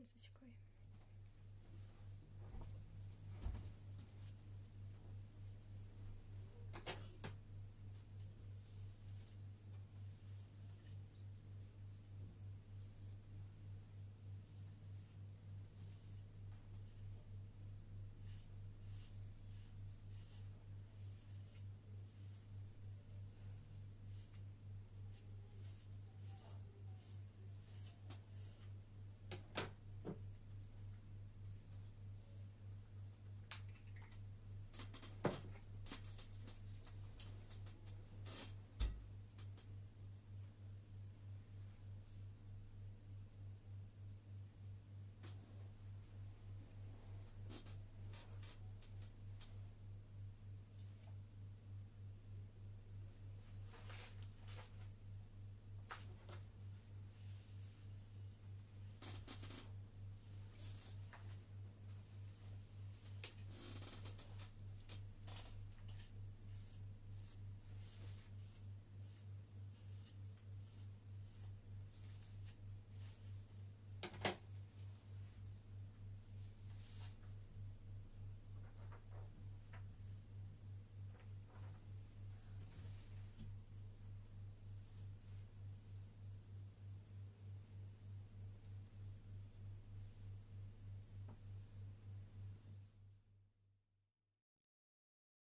козочкой.